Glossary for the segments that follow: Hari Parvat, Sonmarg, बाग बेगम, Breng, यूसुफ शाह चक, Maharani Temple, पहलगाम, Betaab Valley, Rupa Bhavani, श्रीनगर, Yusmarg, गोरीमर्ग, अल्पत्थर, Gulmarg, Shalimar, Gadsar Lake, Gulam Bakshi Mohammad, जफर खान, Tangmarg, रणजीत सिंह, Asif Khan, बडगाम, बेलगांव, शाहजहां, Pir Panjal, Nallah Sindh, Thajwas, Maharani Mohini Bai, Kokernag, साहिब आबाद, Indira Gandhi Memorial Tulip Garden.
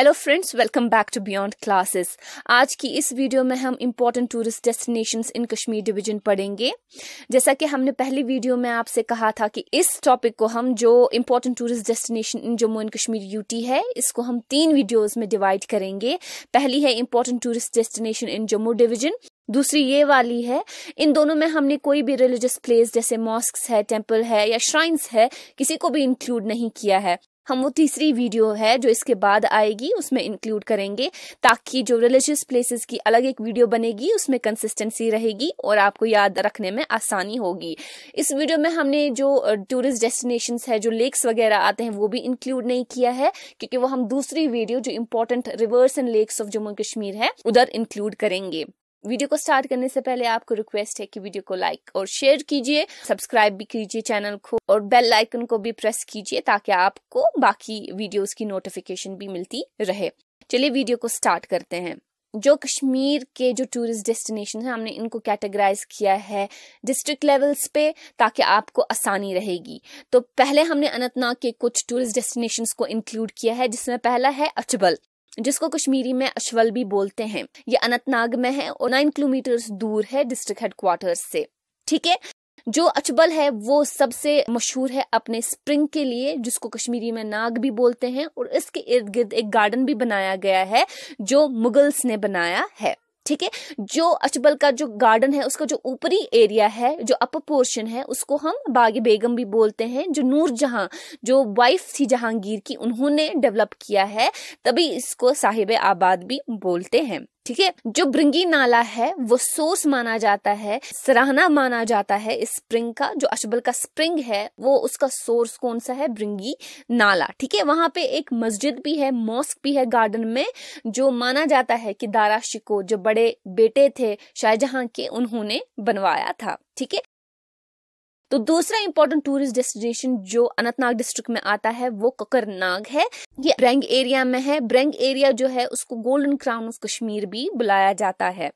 Hello friends, welcome back to beyond classes. आज की इस वीडियो में हम important tourist destinations in Kashmir division पढ़ेंगे। जैसा कि हमने पहली वीडियो में आपसे कहा था कि इस टॉपिक को हम जो important tourist destination in Jammu and Kashmir UT है, इसको हम तीन वीडियोज में डिवाइड करेंगे। पहली है important tourist destination in Jammu division, दूसरी ये वाली है। इन दोनों में हमने कोई भी रिलीजियस प्लेस जैसे मॉस्क्स है, टेम्पल है या श्राइन्स है, किसी को भी इंक्लूड नहीं किया है। हम वो तीसरी वीडियो है जो इसके बाद आएगी उसमें इंक्लूड करेंगे, ताकि जो रिलीजियस प्लेसेस की अलग एक वीडियो बनेगी उसमें कंसिस्टेंसी रहेगी और आपको याद रखने में आसानी होगी। इस वीडियो में हमने जो टूरिस्ट डेस्टिनेशंस है, जो लेक्स वगैरह आते हैं, वो भी इंक्लूड नहीं किया है, क्योंकि वो हम दूसरी वीडियो जो important rivers and lakes of Jammu Kashmir है उधर इंक्लूड करेंगे। वीडियो को स्टार्ट करने से पहले आपको रिक्वेस्ट है कि वीडियो को लाइक और शेयर कीजिए, सब्सक्राइब भी कीजिए चैनल को और बेल आइकन को भी प्रेस कीजिए, ताकि आपको बाकी वीडियोस की नोटिफिकेशन भी मिलती रहे। चलिए वीडियो को स्टार्ट करते हैं। जो कश्मीर के जो टूरिस्ट डेस्टिनेशन है, हमने इनको कैटेगराइज किया है डिस्ट्रिक्ट लेवल्स पे, ताकि आपको आसानी रहेगी। तो पहले हमने अनंतनाग के कुछ टूरिस्ट डेस्टिनेशन को इंक्लूड किया है, जिसमें पहला है अचबल, जिसको कश्मीरी में अचबल भी बोलते हैं। ये अनंतनाग में है और 9 किलोमीटर दूर है डिस्ट्रिक्ट हेडक्वार्टर्स से। ठीक है, जो अचबल है वो सबसे मशहूर है अपने स्प्रिंग के लिए, जिसको कश्मीरी में नाग भी बोलते हैं, और इसके इर्द गिर्द एक गार्डन भी बनाया गया है जो मुगल्स ने बनाया है। ठीक है, जो अचबल का जो गार्डन है, उसका जो ऊपरी एरिया है, जो अपर पोर्शन है, उसको हम बाग बेगम भी बोलते हैं, जो नूर जहां, जो वाइफ थी जहांगीर की, उन्होंने डेवलप किया है, तभी इसको साहिब आबाद भी बोलते हैं। ठीक है, जो ब्रिंगी नाला है वो सोर्स माना जाता है, सराहना माना जाता है इस स्प्रिंग का। जो अचबल का स्प्रिंग है वो उसका सोर्स कौन सा है? ब्रिंगी नाला। ठीक है, वहां पे एक मस्जिद भी है, मॉस्क भी है गार्डन में, जो माना जाता है कि दारा शिकोह, जो बड़े बेटे थे शाहजहां के, उन्होंने बनवाया था। ठीक है, तो दूसरा इम्पोर्टेंट टूरिस्ट डेस्टिनेशन जो अनंतनाग डिस्ट्रिक्ट में आता है वो कोकरनाग है। ये ब्रेंग एरिया में है। ब्रेंग एरिया जो है उसको गोल्डन क्राउन ऑफ कश्मीर भी बुलाया जाता है।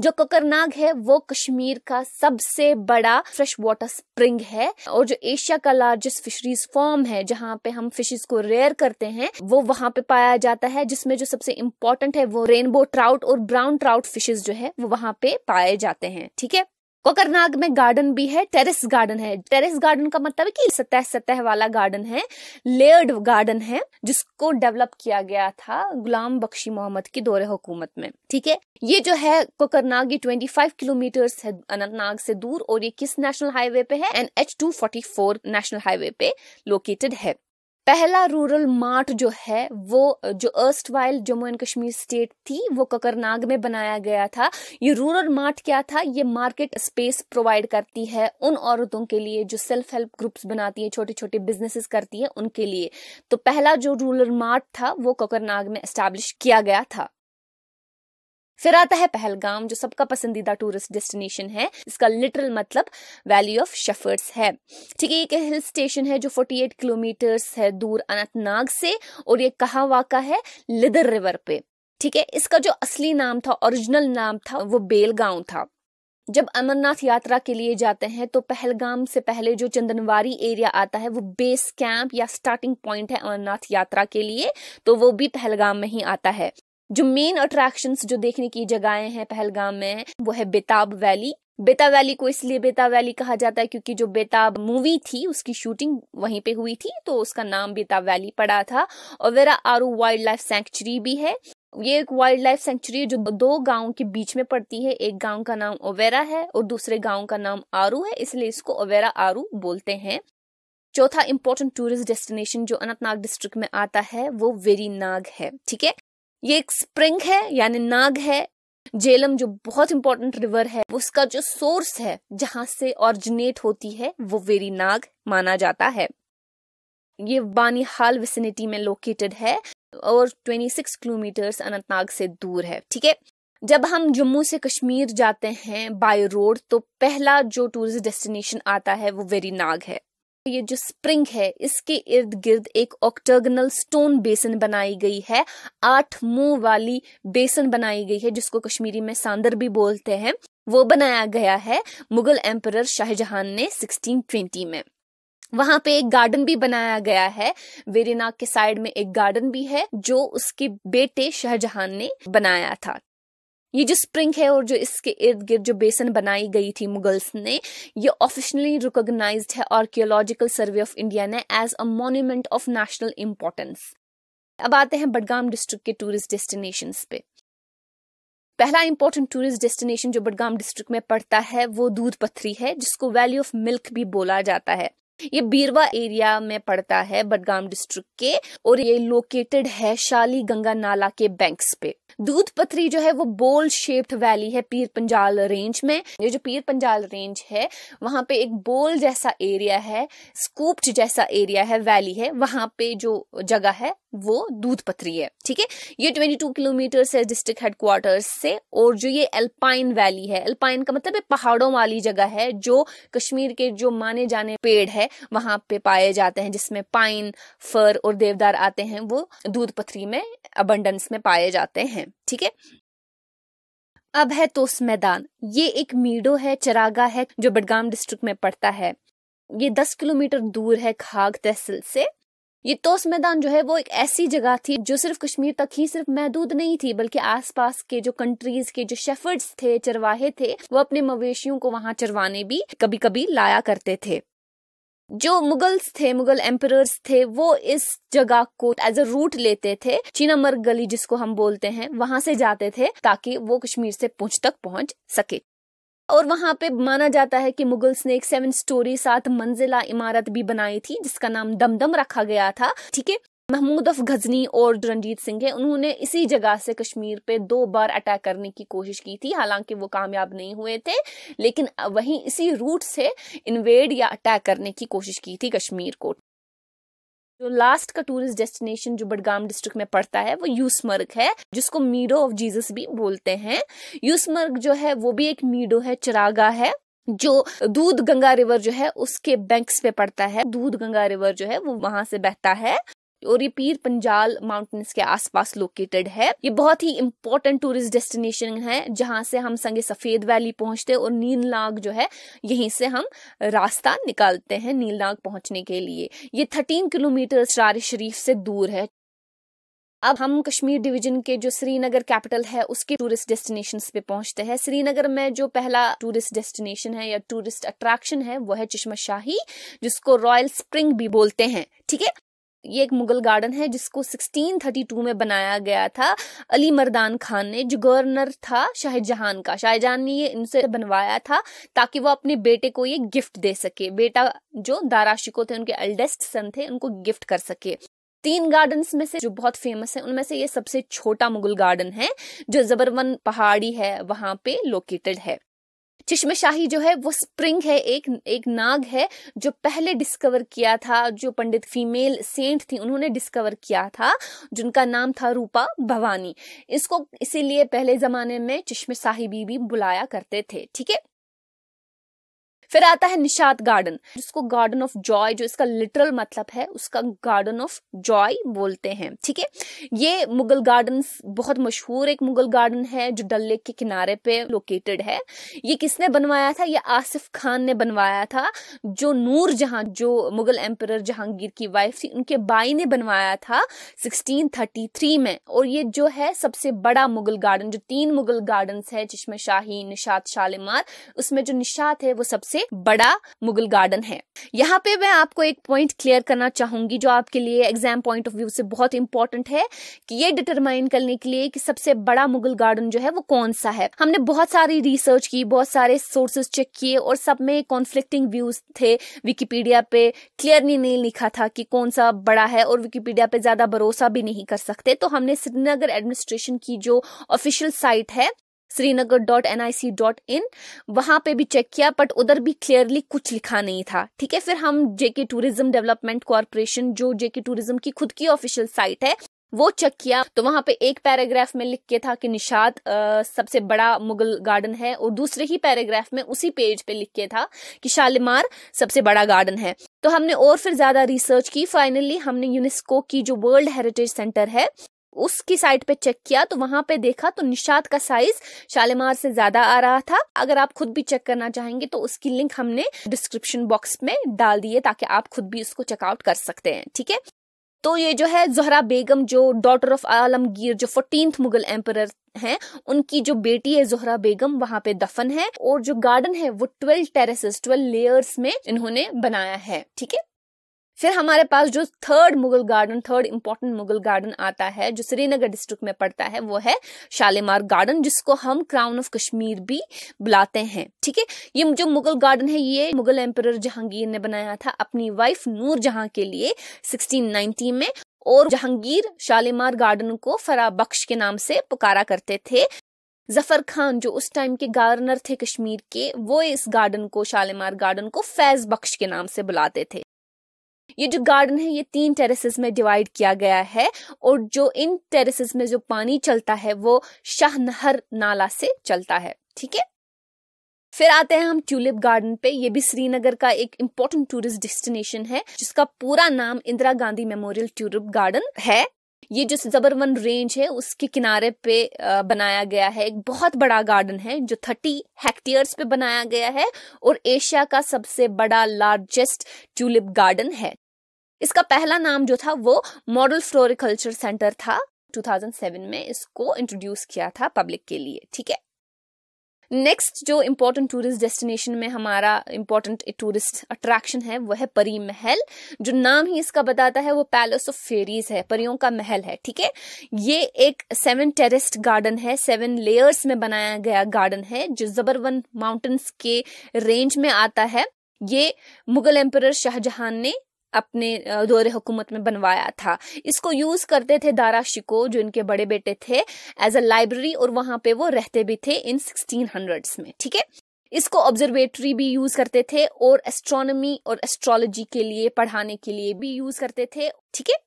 जो कोकरनाग है वो कश्मीर का सबसे बड़ा फ्रेश वाटर स्प्रिंग है, और जो एशिया का लार्जेस्ट फिशरीज फॉर्म है, जहां पे हम फिशेस को रेयर करते हैं, वो वहां पे पाया जाता है, जिसमें जो सबसे इम्पोर्टेंट है वो रेनबो ट्राउट और ब्राउन ट्राउट फिशेस जो है वो वहां पे पाए जाते हैं। ठीक है, कोकरनाग में गार्डन भी है, टेरेस गार्डन है। टेरेस गार्डन का मतलब है कि सतह सतह वाला गार्डन है, लेयर्ड गार्डन है, जिसको डेवलप किया गया था गुलाम बख्शी मोहम्मद की दौरे हुकूमत में। ठीक है, ये जो है कोकरनाग, ये 25 किलोमीटर्स है अनंतनाग से दूर, और ये किस नेशनल हाईवे पे है? NH-244 नेशनल हाईवे पे लोकेटेड है। पहला रूरल मार्ट जो है वो, जो erstwhile Jammu and Kashmir state थी, वो कोकरनाग में बनाया गया था। ये रूरल मार्ट क्या था? ये मार्केट स्पेस प्रोवाइड करती है उन औरतों के लिए जो सेल्फ हेल्प ग्रुप्स बनाती है, छोटे छोटे बिजनेसेस करती है, उनके लिए। तो पहला जो रूरल मार्ट था वो कोकरनाग में एस्टैब्लिश किया गया था। फिर आता है पहलगाम, जो सबका पसंदीदा टूरिस्ट डेस्टिनेशन है। इसका लिटरल मतलब वैली ऑफ शेफर्ड्स है। ठीक है, एक हिल स्टेशन है जो 48 किलोमीटर्स है दूर अनंतनाग से, और ये कहाँ वाका है? लिदर रिवर पे। ठीक है, इसका जो असली नाम था, ओरिजिनल नाम था, वो बेलगांव था। जब अमरनाथ यात्रा के लिए जाते हैं तो पहलगाम से पहले जो चंदनवारी एरिया आता है, वो बेस कैंप या स्टार्टिंग पॉइंट है अमरनाथ यात्रा के लिए, तो वो भी पहलगाम में ही आता है। जो मेन अट्रैक्शंस, जो देखने की जगहें हैं पहलगाम में, वो है बेताब वैली। बेताब वैली को इसलिए बेताब वैली कहा जाता है क्योंकि जो बेताब मूवी थी उसकी शूटिंग वहीं पे हुई थी, तो उसका नाम बेताब वैली पड़ा था। Overa Aru wild life sanctuary भी है। ये एक वाइल्ड लाइफ सैंक्चुरी जो दो गाँव के बीच में पड़ती है। एक गाँव का नाम ओवेरा है और दूसरे गाँव का नाम आरू है, इसलिए इसको ओवेरा आरू बोलते हैं। चौथा इम्पोर्टेंट टूरिस्ट डेस्टिनेशन जो अनंतनाग डिस्ट्रिक्ट में आता है वो वेरीनाग है। ठीक है, ये एक स्प्रिंग है, यानी नाग है। झेलम, जो बहुत इंपॉर्टेंट रिवर है, उसका जो सोर्स है, जहां से ऑरिजिनेट होती है, वो वेरीनाग माना जाता है। ये बानीहाल विसिनिटी में लोकेटेड है और 26 किलोमीटर्स अनंतनाग से दूर है। ठीक है, जब हम जम्मू से कश्मीर जाते हैं बाय रोड, तो पहला जो टूरिस्ट डेस्टिनेशन आता है वो वेरीनाग है। ये जो स्प्रिंग है, इसके इर्द गिर्द एक ऑक्टागोनल स्टोन बेसन बनाई गई है, 8 मुंह वाली बेसन बनाई गई है, जिसको कश्मीरी में सांदर भी बोलते हैं। वो बनाया गया है मुगल एम्परर शाहजहां ने 1620 में। वहां पे एक गार्डन भी बनाया गया है। वेरीनाग के साइड में एक गार्डन भी है जो उसके बेटे शाहजहां ने बनाया था। ये जो स्प्रिंग है और जो इसके इर्द गिर्द जो बेसन बनाई गई थी मुगल्स ने, ये ऑफिशियली रिकॉग्नाइज्ड है आर्कियोलॉजिकल सर्वे ऑफ इंडिया ने as a monument of national importance. अब आते हैं बडगाम डिस्ट्रिक्ट के टूरिस्ट डेस्टिनेशंस पे। पहला इंपॉर्टेंट टूरिस्ट डेस्टिनेशन जो बडगाम डिस्ट्रिक्ट में पड़ता है वो दूध पथरी है, जिसको वैली ऑफ मिल्क भी बोला जाता है। ये बीरवा एरिया में पड़ता है बडगाम डिस्ट्रिक्ट के, और ये लोकेटेड है शाली गंगा नाला के बैंक्स पे। दूध पथरी जो है वो बोल शेप्ड वैली है पीर पंजाल रेंज में। ये जो पीर पंजाल रेंज है वहां पे एक बोल जैसा एरिया है, स्कूप्ड जैसा एरिया है, वैली है, वहां पे जो जगह है वो दूध पथरी है। ठीक है, ये 22 किलोमीटर है डिस्ट्रिक्ट हेडक्वार्टर्स से। और जो ये अल्पाइन वैली है, अल्पाइन का मतलब पहाड़ों वाली जगह है, जो कश्मीर के जो माने जाने पेड़ है वहां पे पाए जाते हैं, जिसमें पाइन, फर और देवदार आते हैं, वो दूध पथरी में अबंडेंस में पाए जाते हैं। ठीक है, अब है तोश मैदान। ये एक मीडो है, चरागा है, जो बडगाम डिस्ट्रिक्ट में पड़ता है। ये 10 किलोमीटर दूर है खाग तहसील से। ये तोश मैदान जो है वो एक ऐसी जगह थी जो सिर्फ कश्मीर तक ही सिर्फ महदूद नहीं थी, बल्कि आसपास के जो कंट्रीज के जो शेफर्ड्स थे, चरवाहे थे, वो अपने मवेशियों को वहां चरवाने भी कभी कभी लाया करते थे। जो मुगल्स थे, मुगल एम्परर्स थे, वो इस जगह को एज अ रूट लेते थे। चीनामर्ग गली जिसको हम बोलते हैं, वहां से जाते थे ताकि वो कश्मीर से पूंछ तक पहुंच सके। और वहां पे माना जाता है कि मुगल्स ने एक 7 स्टोरी 7 मंजिला इमारत भी बनाई थी, जिसका नाम दमदम रखा गया था। ठीक है, महमूद ऑफ गजनी और रणजीत सिंह है, उन्होंने इसी जगह से कश्मीर पे 2 बार अटैक करने की कोशिश की थी, हालांकि वो कामयाब नहीं हुए थे, लेकिन वहीं इसी रूट से इन्वेड या अटैक करने की कोशिश की थी कश्मीर को। जो लास्ट का टूरिस्ट डेस्टिनेशन जो बडगाम डिस्ट्रिक्ट में पड़ता है वो यूसमर्ग है, जिसको मीडो ऑफ जीसस भी बोलते हैं। यूसमर्ग जो है वो भी एक मीडो है, चरागा है, जो दूध गंगा रिवर जो है उसके बैंक्स पे पड़ता है। दूध गंगा रिवर जो है वो वहां से बहता है और ये पीर पंजाल माउंटेन्स के आसपास लोकेटेड है। ये बहुत ही इम्पोर्टेंट टूरिस्ट डेस्टिनेशन है, जहां से हम संगे सफेद वैली पहुंचते और नीलनाग जो है यहीं से हम रास्ता निकालते हैं नीलनाग पहुंचने के लिए। ये 13 किलोमीटर रार शरीफ से दूर है। अब हम कश्मीर डिवीजन के जो श्रीनगर कैपिटल है उसके टूरिस्ट डेस्टिनेशंस पे पहुंचते हैं। श्रीनगर में जो पहला टूरिस्ट डेस्टिनेशन है या टूरिस्ट अट्रैक्शन है वो है चश्माशाही, जिसको रॉयल स्प्रिंग भी बोलते हैं। ठीक है, ये एक मुगल गार्डन है जिसको 1632 में बनाया गया था अली मर्दान खान ने, जो गवर्नर था शाहजहां का। शाहजहां ने ये इनसे बनवाया था ताकि वो अपने बेटे को ये गिफ्ट दे सके, बेटा जो दारा शिकोह थे, उनके एल्डेस्ट सन थे, उनको गिफ्ट कर सके। 3 गार्डन्स में से जो बहुत फेमस है उनमें से ये सबसे छोटा मुगल गार्डन है, जो जबरवन पहाड़ी है वहां पे लोकेटेड है। चश्मशाही जो है वो स्प्रिंग है, एक नाग है जो पहले डिस्कवर किया था, जो पंडित फीमेल सेंट थी उन्होंने डिस्कवर किया था, जिनका नाम था रूपा भवानी। इसको इसीलिए पहले जमाने में चश्मशाही भी बुलाया करते थे। ठीक है, फिर आता है निशात गार्डन, जिसको गार्डन ऑफ जॉय, जो इसका लिटरल मतलब है उसका गार्डन ऑफ जॉय बोलते हैं। ठीक है, ये मुगल गार्डन्स बहुत मशहूर एक मुगल गार्डन है जो डल लेक के किनारे पे लोकेटेड है। ये किसने बनवाया था? ये आसिफ खान ने बनवाया था, जो नूर जहां, जो मुगल एम्परर जहांगीर की वाइफ थी, उनके बाई ने बनवाया था 1633 में। और ये जो है सबसे बड़ा मुगल गार्डन, जो 3 मुगल गार्डन है चश्मशाही, निशात, शालीमार, उसमें जो निशात है वो सबसे बड़ा मुगल गार्डन है। यहाँ पे मैं आपको एक पॉइंट क्लियर करना चाहूंगी जो आपके लिए एग्जाम पॉइंट ऑफ व्यू से बहुत इंपॉर्टेंट है, कि ये डिटरमाइन करने के लिए कि सबसे बड़ा मुगल गार्डन जो है वो कौन सा है। हमने बहुत सारी रिसर्च की, बहुत सारे सोर्सेस चेक किए और सब में कॉन्फ्लिक्टिंग व्यूज थे। विकिपीडिया पे क्लियरली नहीं लिखा था कि कौन सा बड़ा है और विकिपीडिया पे ज्यादा भरोसा भी नहीं कर सकते, तो हमने श्रीनगर एडमिनिस्ट्रेशन की जो ऑफिशियल साइट है srinagar.nic.in, वहां पे भी चेक किया, बट उधर भी क्लियरली कुछ लिखा नहीं था। ठीक है, फिर हम जेके टूरिज्म डेवलपमेंट कॉर्पोरेशन, जो जेके टूरिज्म की खुद की ऑफिशियल साइट है, वो चेक किया, तो वहां पे एक पैराग्राफ में लिख के था कि निशात सबसे बड़ा मुगल गार्डन है, और दूसरे ही पैराग्राफ में उसी पेज पे लिख के था कि शालीमार सबसे बड़ा गार्डन है। तो हमने और फिर ज्यादा रिसर्च की, फाइनली हमने यूनेस्को की जो वर्ल्ड हेरिटेज सेंटर है उसकी साइट पे चेक किया तो वहां पे देखा तो निशात का साइज शालीमार से ज्यादा आ रहा था। अगर आप खुद भी चेक करना चाहेंगे तो उसकी लिंक हमने डिस्क्रिप्शन बॉक्स में डाल दी है ताकि आप खुद भी उसको चेकआउट कर सकते हैं। ठीक है, तो ये जो है ज़ोहरा बेगम जो डॉटर ऑफ आलमगीर जो 14th मुगल एम्परर हैं, उनकी जो बेटी है ज़ोहरा बेगम वहां पे दफन है। और जो गार्डन है वो 12 लेयर्स में इन्होंने बनाया है। ठीक है, फिर हमारे पास जो थर्ड इम्पोर्टेंट मुगल गार्डन आता है जो श्रीनगर डिस्ट्रिक्ट में पड़ता है वो है शालीमार गार्डन, जिसको हम क्राउन ऑफ कश्मीर भी बुलाते हैं। ठीक है, ये जो मुगल गार्डन है ये मुगल एम्परर जहांगीर ने बनाया था अपनी वाइफ नूर जहां के लिए 1690 में। और जहांगीर शालीमार गार्डन को फराबख्श के नाम से पुकारा करते थे। जफर खान जो उस टाइम के गवर्नर थे कश्मीर के, वो इस गार्डन को शालीमार गार्डन को फैज बख्श के नाम से बुलाते थे। ये जो गार्डन है ये 3 टेरेसेस में डिवाइड किया गया है और जो इन टेरेसेस में जो पानी चलता है वो शाहनहर नाला से चलता है। ठीक है, फिर आते हैं हम ट्यूलिप गार्डन पे। ये भी श्रीनगर का एक इम्पोर्टेंट टूरिस्ट डेस्टिनेशन है जिसका पूरा नाम Indira Gandhi memorial tulip garden है। ये जो जबरवन रेंज है उसके किनारे पे बनाया गया है। एक बहुत बड़ा गार्डन है जो 30 हेक्टेयर्स पे बनाया गया है और एशिया का सबसे बड़ा लार्जेस्ट ट्यूलिप गार्डन है। इसका पहला नाम जो था वो मॉडल फ्लोरिकल्चर सेंटर था। 2007 में इसको इंट्रोड्यूस किया था पब्लिक के लिए। ठीक है, नेक्स्ट जो इम्पोर्टेंट टूरिस्ट डेस्टिनेशन में हमारा इम्पोर्टेंट टूरिस्ट अट्रैक्शन है वो है परी महल। जो नाम ही इसका बताता है वो पैलेस ऑफ फेरीज है, परियों का महल है। ठीक है, ये एक 7 टेरेस्ड गार्डन है, 7 लेयर्स में बनाया गया गार्डन है जो जबरवन माउंटेन्स के रेंज में आता है। ये मुगल एम्परर शाहजहां ने अपने दौरे हुकूमत में बनवाया था। इसको यूज करते थे दारा शिकोह जो इनके बड़े बेटे थे एज अ लाइब्रेरी और वहां पे वो रहते भी थे इन 1600s में। ठीक है, इसको ऑब्जर्वेटरी भी यूज करते थे और एस्ट्रोनॉमी और एस्ट्रोलॉजी के लिए पढ़ाने के लिए भी यूज करते थे। ठीक है,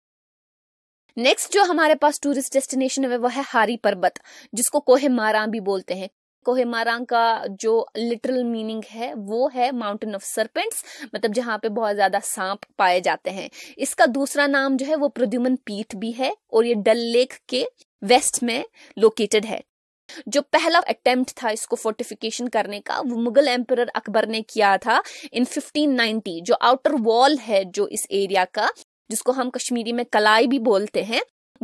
नेक्स्ट जो हमारे पास टूरिस्ट डेस्टिनेशन है वो है हारी पर्वत, जिसको कोहे मारां भी बोलते हैं। कोहे मारां का जो लिटरल मीनिंग है वो है माउंटेन ऑफ सर्पेंट्स, मतलब जहां पे बहुत ज्यादा सांप पाए जाते हैं। इसका दूसरा नाम जो है वो प्रद्युमन पीठ भी है और ये डल लेक के वेस्ट में लोकेटेड है। जो पहला अटेम्प्ट था इसको फोर्टिफिकेशन करने का वो मुगल एम्परर अकबर ने किया था इन 1590। जो आउटर वॉल है जो इस एरिया का, जिसको हम कश्मीरी में कलाई भी बोलते हैं,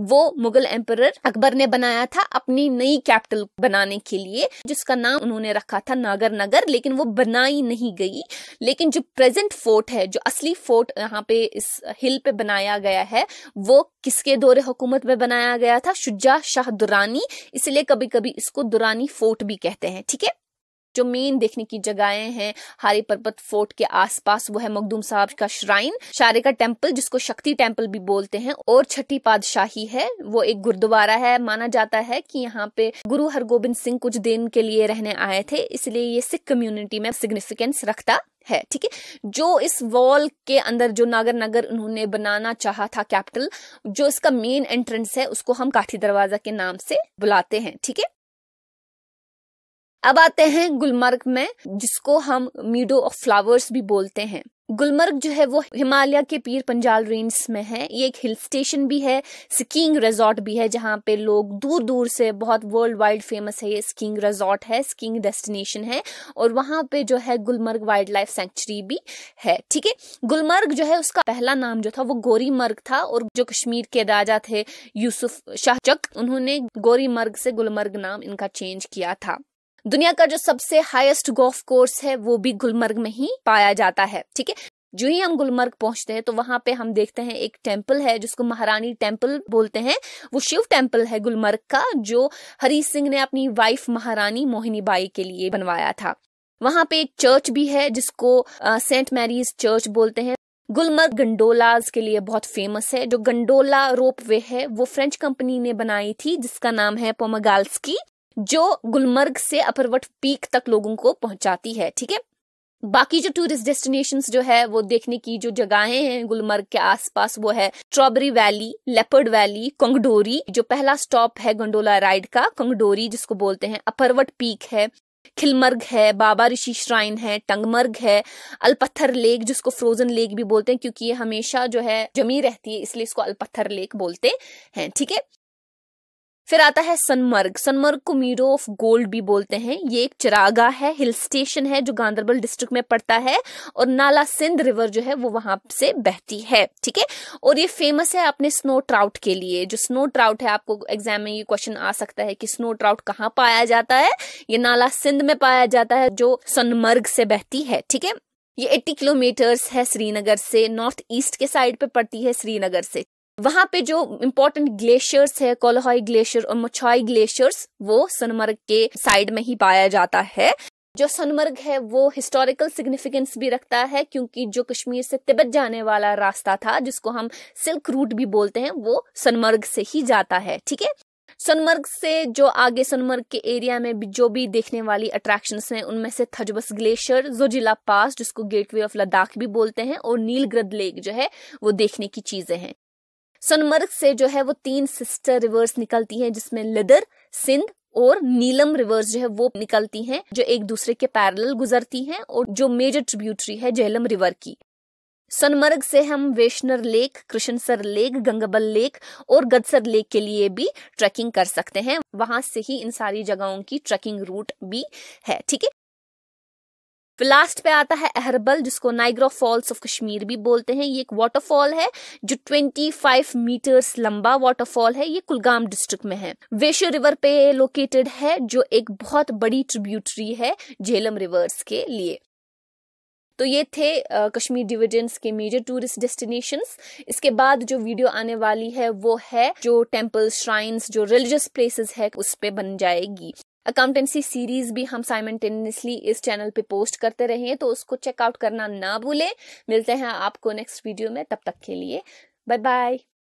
वो मुगल एम्परर अकबर ने बनाया था अपनी नई कैपिटल बनाने के लिए, जिसका नाम उन्होंने रखा था नागर नगर, लेकिन वो बनाई नहीं गई। लेकिन जो प्रेजेंट फोर्ट है, जो असली फोर्ट यहाँ पे इस हिल पे बनाया गया है, वो किसके दौरे हुकूमत में बनाया गया था? शुजा शाह दुरानी, इसलिए कभी कभी इसको दुरानी फोर्ट भी कहते हैं। ठीक है, जो मेन देखने की जगहें हैं हारी पर्वत फोर्ट के आसपास वो है मखदूम साहब का श्राइन, शारे का टेम्पल जिसको शक्ति टेम्पल भी बोलते हैं, और छठी पातशाही है, वो एक गुरुद्वारा है। माना जाता है कि यहाँ पे गुरु हरगोबिंद सिंह कुछ दिन के लिए रहने आए थे, इसलिए ये सिख कम्युनिटी में सिग्निफिकेंस रखता है। ठीक है, जो इस वॉल के अंदर जो नागर नगर उन्होंने बनाना चाहा था कैपिटल, जो इसका मेन एंट्रेंस है उसको हम काठी दरवाजा के नाम से बुलाते हैं। ठीक है, अब आते हैं गुलमर्ग में, जिसको हम मीडो ऑफ फ्लावर्स भी बोलते हैं। गुलमर्ग जो है वो हिमालय के पीर पंजाल रेंज में है। ये एक हिल स्टेशन भी है, स्कीइंग रिजॉर्ट भी है, जहाँ पे लोग दूर दूर से, बहुत वर्ल्ड वाइड फेमस है ये स्कीइंग रिजॉर्ट है, स्कीइंग डेस्टिनेशन है, और वहाँ पे जो है गुलमर्ग वाइल्ड लाइफ सेंचुरी भी है। ठीक है, गुलमर्ग जो है उसका पहला नाम जो था वो गोरीमर्ग था और जो कश्मीर के राजा थे यूसुफ शाह चक, उन्होंने गोरीमर्ग से गुलमर्ग नाम इनका चेंज किया था। दुनिया का जो सबसे हाईएस्ट गोल्फ कोर्स है वो भी गुलमर्ग में ही पाया जाता है। ठीक है, जो ही हम गुलमर्ग पहुंचते हैं तो वहां पे हम देखते हैं एक टेम्पल है जिसको महारानी टेम्पल बोलते हैं, वो शिव टेम्पल है गुलमर्ग का, जो हरी सिंह ने अपनी वाइफ महारानी मोहिनीबाई के लिए बनवाया था। वहां पे एक चर्च भी है जिसको सेंट मैरीज चर्च बोलते हैं। गुलमर्ग गंडोलाज के लिए बहुत फेमस है। जो गंडोला रोपवे है वो फ्रेंच कंपनी ने बनाई थी जिसका नाम है पोमागाल्स्की, जो गुलमर्ग से अपरवट पीक तक लोगों को पहुंचाती है। ठीक है, बाकी जो टूरिस्ट डेस्टिनेशंस जो है वो देखने की जो जगहें हैं गुलमर्ग के आसपास वो है स्ट्रॉबेरी वैली, लेपर्ड वैली, कंगडोरी, जो पहला स्टॉप है गंडोला राइड का कंगडोरी जिसको बोलते हैं, अपरवट पीक है, खिलमर्ग है, बाबा ऋषि श्राइन है, टंगमर्ग है, अल्पत्थर लेक जिसको फ्रोजन लेक भी बोलते हैं क्योंकि ये हमेशा जो है जमी रहती है इसलिए इसको अल्पत्थर लेक बोलते हैं। ठीक है, फिर आता है सोनमर्ग। सोनमर्ग को मीरो ऑफ गोल्ड भी बोलते हैं। ये एक चरागाह है, हिल स्टेशन है जो गांधरबल डिस्ट्रिक्ट में पड़ता है और नाला सिंध रिवर जो है वो वहां से बहती है, ठीक है। और ये फेमस है अपने स्नो ट्राउट के लिए। जो स्नो ट्राउट है, आपको एग्जाम में ये क्वेश्चन आ सकता है कि स्नो ट्राउट कहाँ पाया जाता है। ये नाला सिंध में पाया जाता है जो सोनमर्ग से बहती है, ठीक है। ये 80 किलोमीटर्स है श्रीनगर से, नॉर्थ ईस्ट के साइड पे पड़ती है श्रीनगर से। वहां पे जो इम्पोर्टेंट ग्लेशियर्स है, कोलहाई ग्लेशियर और मुछाई ग्लेशियर्स, वो सोनमर्ग के साइड में ही पाया जाता है। जो सोनमर्ग है वो हिस्टोरिकल सिग्निफिकेंस भी रखता है, क्योंकि जो कश्मीर से तिब्बत जाने वाला रास्ता था, जिसको हम सिल्क रूट भी बोलते हैं, वो सोनमर्ग से ही जाता है, ठीक है। सोनमर्ग से जो आगे सोनमर्ग के एरिया में जो भी देखने वाली अट्रैक्शंस हैं, उनमें से थजबस ग्लेशियर, जोजिला पास जिसको गेटवे ऑफ लद्दाख भी बोलते हैं, और नीलग्रद लेक जो है वो देखने की चीजें हैं। सोनमर्ग से जो है वो 3 सिस्टर रिवर्स निकलती हैं, जिसमें लिदर, सिंध और नीलम रिवर्स जो है वो निकलती हैं, जो एक दूसरे के पैरेलल गुजरती हैं, और जो मेजर ट्रिब्यूटरी है झेलम रिवर की। सोनमर्ग से हम Vishansar lake, Krishansar lake, Gangabal lake और गदसर लेक के लिए भी ट्रैकिंग कर सकते हैं। वहां से ही इन सारी जगहों की ट्रैकिंग रूट भी है, ठीक है। लास्ट पे आता है अहरबल, जिसको नाइग्रा फॉल्स ऑफ कश्मीर भी बोलते हैं। ये एक वाटरफॉल है जो 25 मीटर्स लंबा वाटरफॉल है। ये कुलगाम डिस्ट्रिक्ट में है। वेश्य रिवर पे लोकेटेड है, जो एक बहुत बड़ी ट्रिब्यूटरी है झेलम रिवर्स के लिए। तो ये थे कश्मीर डिवीजन्स के मेजर टूरिस्ट डेस्टिनेशंस। इसके बाद जो वीडियो आने वाली है वो है जो टेम्पल्स, श्राइन्स, जो रिलीजियस प्लेसेस है उस पे बन जाएगी। अकाउंटेंसी सीरीज भी हम साइमल्टेनियसली इस चैनल पे पोस्ट करते रहे, तो उसको चेकआउट करना ना भूलें। मिलते हैं आपको नेक्स्ट वीडियो में, तब तक के लिए बाय बाय।